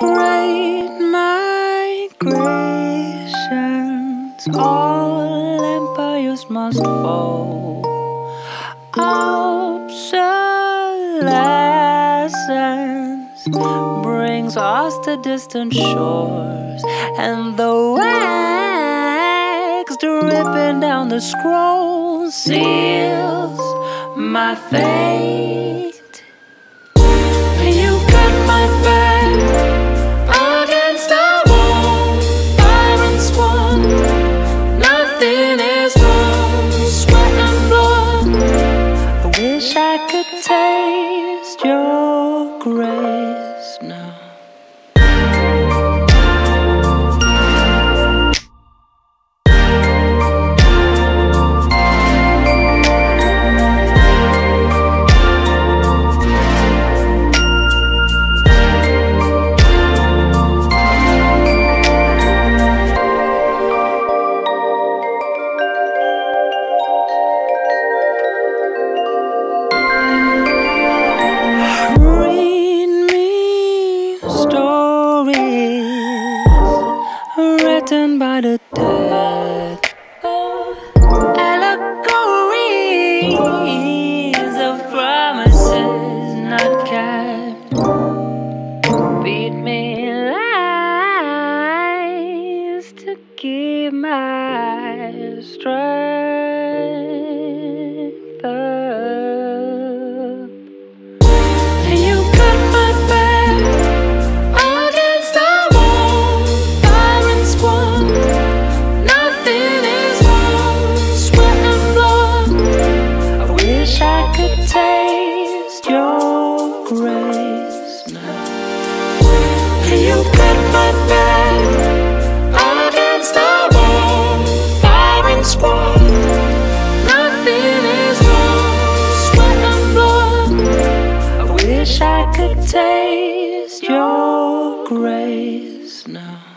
Great migrations, all empires must fall. Obsolescence brings us to distant shores, and the wax dripping down the scroll seals my fate. You got my back against the wall. Iron sworn, nothing is wrong. Sweat and blood. I wish I could taste your grace now. By the dead, allegories of promises not kept. Beat me lies to keep my strength up. You cut my back against the wall. Iron sworn, nothing is wrong. Sweat and blood. I wish I could taste your grace now. You cut my back against the wall. Iron sworn, nothing is wrong. Sweat and blood. I wish I could taste your grace now.